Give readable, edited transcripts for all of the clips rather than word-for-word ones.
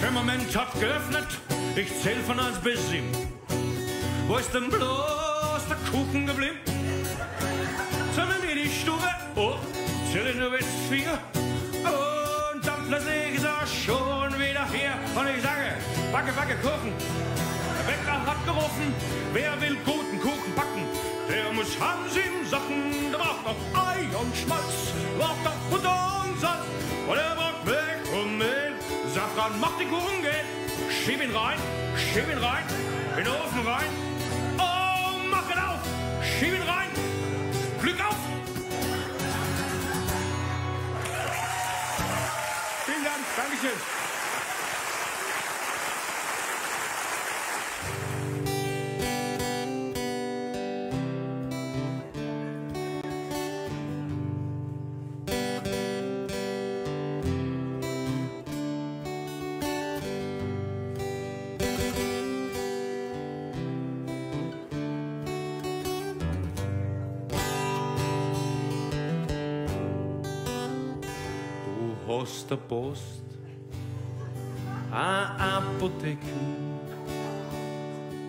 Firmament hat geöffnet, ich zähl von 1 bis 7. Wo ist denn bloß der Kuchen geblieben? Zählen wir die Stube, oh, zähl ich nur bis 4. Und dann plötzlich ist er schon wieder hier. Und ich sage, backe, backe, Kuchen. Der Bäcker hat gerufen, wer will guten Kuchen backen? Der muss haben 7 Socken, der braucht noch Ei und Schmalz, braucht noch Butter und Salz. Und er braucht Milch und Mehl. Safran macht den Kuchen gehen. Schieb ihn rein, in den Ofen rein. Oh, mach ihn auf, schieb ihn rein. Glück auf! Vielen Dank, Dankeschön. Hast der Post, eine Apotheke,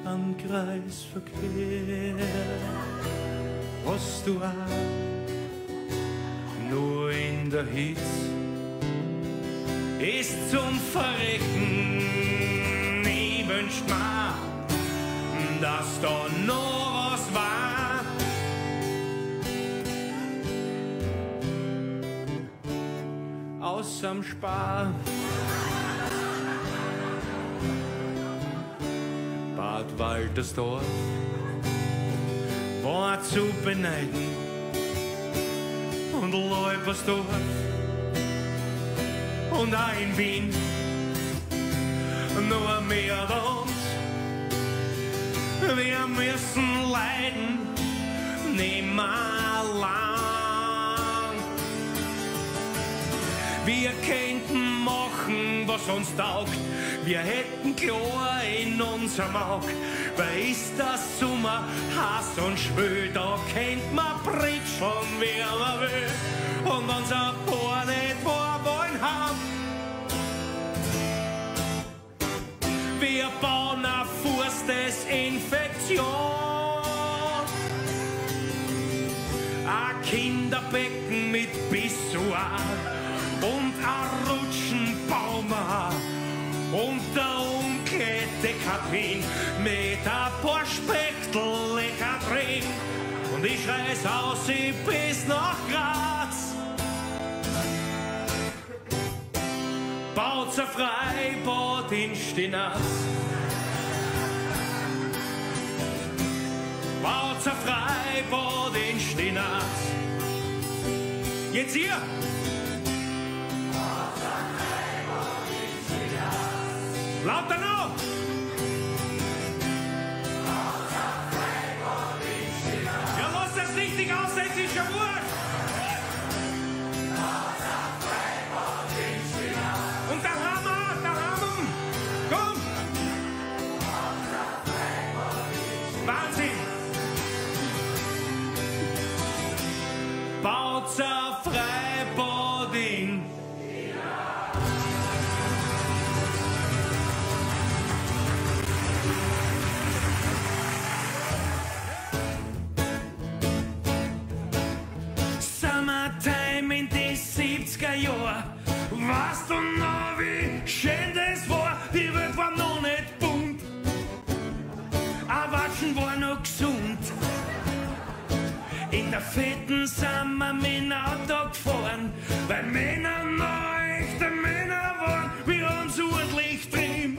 am Kreisverkehr. Hast du auch nur in der Hitze, ist zum Verrecken. Ich wünsch mir, dass da noch was war. Aus am Spar, Bad Waltersdorf war zu beneiden und Leupersdorf und auch in Wien, nur mehr uns, wir müssen leiden, nimmer lang. Wir könnten machen, was uns taugt. Wir hätten Chlor in unserem Auge. Weil ist das Sommer, heiß und schwül, da kennt man britscheln, wer man will. Und wenn's ein paar nicht wahr wollen haben, wir bauen eine Fußdesinfektion. Ein Kinderbecken mit Pissoir und ein Rutschenbaum und der Unkette Katrin mit ein paar Spektel Katrin. Und ich reiß aus, ich bis nach Graz. Baut's ein Freibad in Stinaz. Baut's ein Freibad in Stinaz. Jetzt hier! Lauter noch! Ja, lass das richtig aussetzen, ist ja wurscht! Und der Hammer, komm! Wahnsinn! Bautzer Freibad in Weißt du noch, wie schön das war? Die Welt war noch nicht bunt. Ein Watschen war noch gesund. In der Fetten sind wir mit dem Auto gefahren, weil Männer noch echte Männer waren. Wir haben's ordentlich drin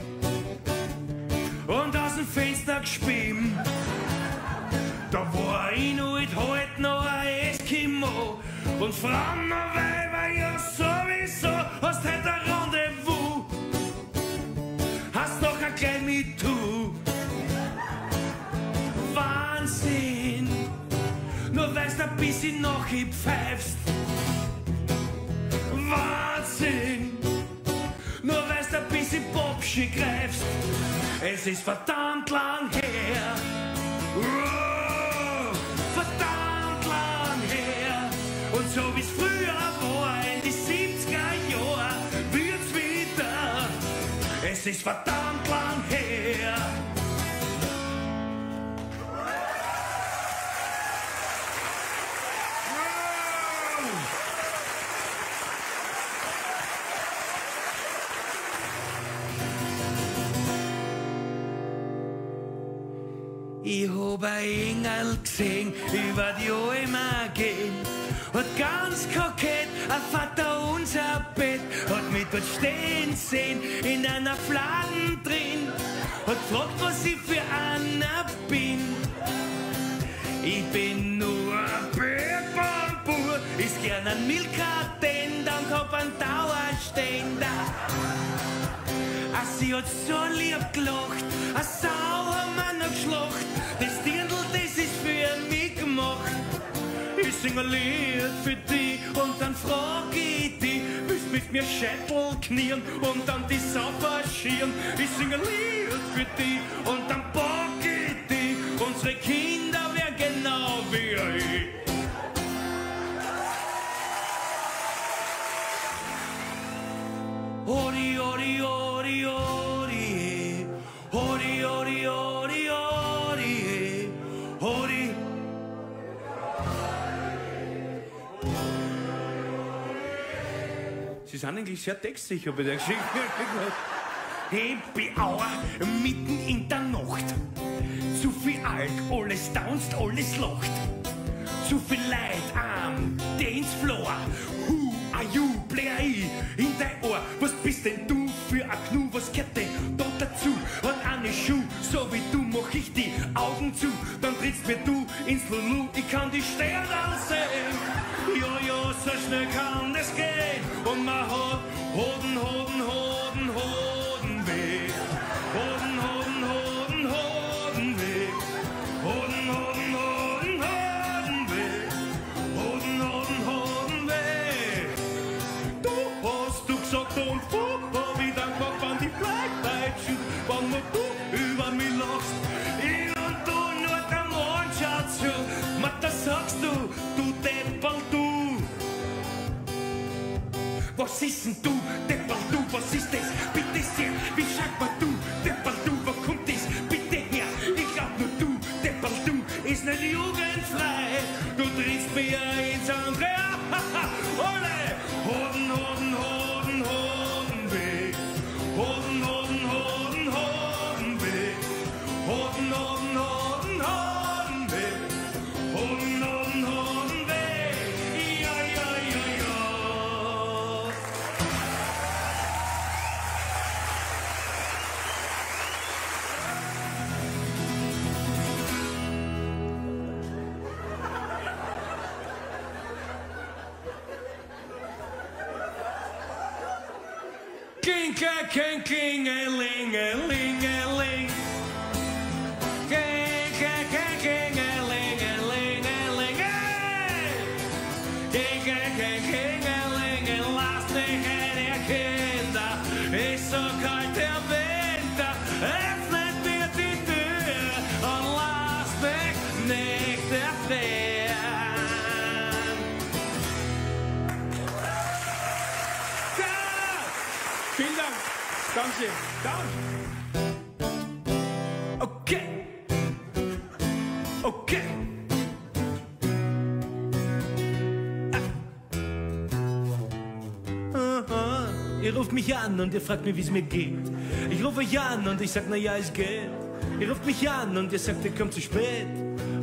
und aus dem Fenster gespielt. Da war ich noch halt noch ein Eskimo und Frauen noch Weiber, ja sowieso. Hast halt ein Rendezvous, hast doch ein klein mit du. Wahnsinn, nur weil's ein bisschen noch pfeifst. Wahnsinn, nur weil's ein bisschen Popschi greifst. Es ist verdammt lang her. Verdammt lang her. Und so wie's früher war in die 70er Jahre, wird's wieder. ist verdammt lang her. Ich hab ein Engel gesehen, über die Alme gehen, hat ganz kokett ein Vater unser Bett, hat mich dort stehen sehen, in einer Fladen drin, hat gefragt, was ich für einer bin. Ich bin nur ein Bärbernbub, ist gern ein Milchkartender und hab einen Dauerständer. Ach, sie hat so lieb gelacht, ein Sauermann hat geschlacht, das Dirndl, das ist für mich gemacht. Ich sing ein Lied für dich und dann frag ich dich, willst mit mir Scheitel knien und dann die Sauber schieren? Ich sing ein Lied für dich und dann pack ich dich, unsere Kinder wären genau wie ich. Ori, ori, ori, ori, ori, ori, ori, ori, ori. Sie sind eigentlich sehr textsicher bei der Geschichte. Happy Hour, mitten in der Nacht. Zu viel Alk, alles tanzt, alles lacht. Zu viel Leid am Dancefloor. Who are you, play in dein Ohr? Was bist denn du für ein Knu? Was gehört denn da dazu? Hat eine Schuh, so wie du mach ich die Augen zu. Dann trittst mir du ins Lulu, ich kann die Sterne sehen. Jojo, so schnell kann es gehen. Und man hat Hoden, Hoden, Hoden, Hoden weh. Hoden, Hoden, Hoden, Hoden weh. Hoden, Hoden, Hoden, Hoden weh. Hoden, Hoden, Hoden weh. Du hast du gesagt und Fupa, wie dann kommt man die Fleischpeitsche, wann nur du über mich lachst. Ich und du nur der Mond schaut zu. Mach, das sagst du, du Deppel, du. Was ist denn du, Deppel, du, was ist das? Bitte sehr, wie schaut man du, Deppel, du, wo kommt das? Bitte her, ich glaub nur du, Deppel, du, ist nicht jugendfrei. Du trittst mir ins andere, ole! Hoden, Hoden, Hoden, Hoden weh. Hoden, Hoden, Hoden, Hoden weh. Hoden, Hoden, Hoden, Hoden weh. Hoden, Hoden, Hoden weh. Ja, ja, ja, ja. Klingeling, klingeling, klingeling. Ist so kalt der Winter, öffnet mir die Tür und lass mich nicht erfrieren. Ja! Vielen Dank. Dankeschön. Danke. Okay. Okay. Ihr ruft mich an und ihr fragt mir, wie es mir geht. Ich rufe euch an und ich sag, na ja, es geht. Ihr ruft mich an und ihr sagt, ihr kommt zu spät,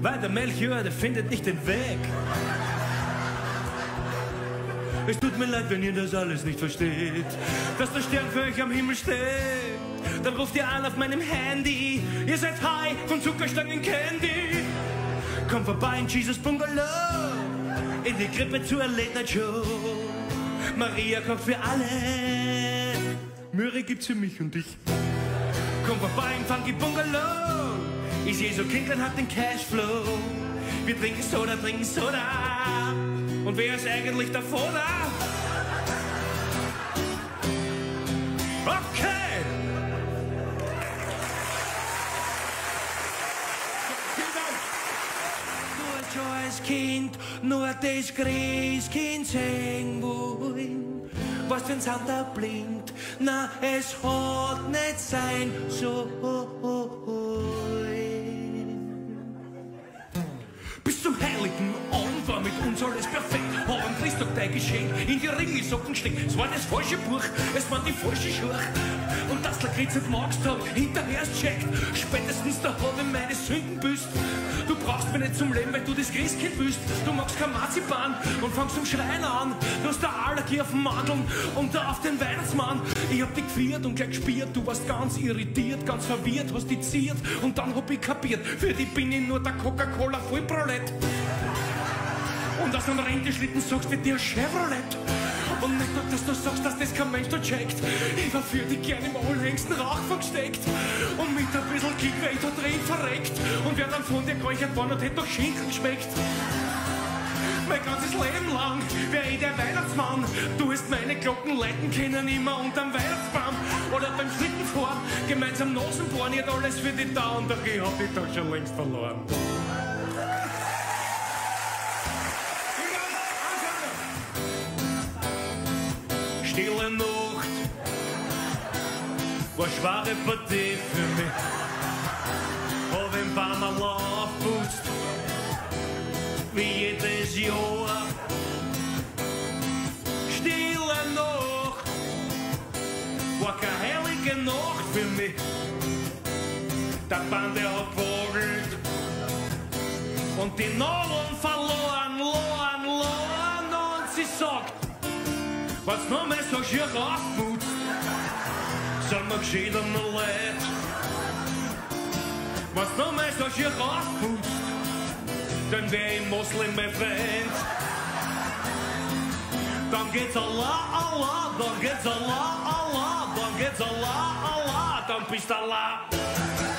weil der Melchior, der findet nicht den Weg. Es tut mir leid, wenn ihr das alles nicht versteht, dass der Stern für euch am Himmel steht. Dann ruft ihr an auf meinem Handy. Ihr seid high von Zuckerstangen Candy. Kommt vorbei in Jesus Bungalow, in die Krippe zur Late Night Show. Maria kocht für alle, Möhre gibt's für mich und dich. Komm vorbei im Funky Bungalow, ist Jesu Kind und hat den Cashflow. Wir trinken Soda, und wer ist eigentlich davor da? Okay! Kind, nur das Christkind sehen wollen. was wenn's Hand blinkt. Na, es hat nicht sein so. Bis zum heiligen Abend war mit uns alles perfekt. Haben Christoph geschenkt, in die Ringelsocken steckt. Es war das falsche Buch, es war die falsche Schurch. Und das Lakritz nicht magst hab, hinterher's checkt. Spätestens da hab ich meine Sünden büßt. Du brauchst mich nicht zum Leben, weil du das Christkind bist. Du magst kein Marzipan und fangst zum Schreien an. Du hast eine Allergie auf den Mandeln und da auf den Weihnachtsmann. Ich hab dich geführt und gleich gespielt. Du warst ganz irritiert, ganz verwirrt, hast dich ziert. Und dann hab ich kapiert, für die bin ich nur der Coca-Cola Vollprolet. Und aus einem Renteschlitten sagst du dir ein Chevrolet. Und nicht nur, dass du sagst, dass das kein Mensch da checkt. Ich war für dich gern im allerlängsten Rauchfang gesteckt. Und mit ein bisschen Kick wär ich da drin verreckt. Und wer dann von dir geräuchert worden und hätte noch Schinken geschmeckt. Mein ganzes Leben lang wär ich der Weihnachtsmann. Du hast meine Glocken leiten können immer unterm Weihnachtsbaum. Oder beim Schlittenfahren, gemeinsam Nasenbohren. Ich hat alles für dich da und doch ich hab dich da schon längst verloren. Stille Nacht war schwere Partie für mich. Hab im Bammerl aufgeputzt, wie jedes Jahr. Stille Nacht war keine heilige Nacht für mich. Der Bande hat gewogelt und die Nadeln verloren, loren, und sie sagt, was noch mehr so schier aufputzt, sind wir geschiedene Leute. Was noch mehr so schier aufputzt, dann wär ich Muslim, mein Freund. Dann geht's Allah, Allah, dann geht's Allah, Allah, dann geht's Allah, Allah, dann bist Allah.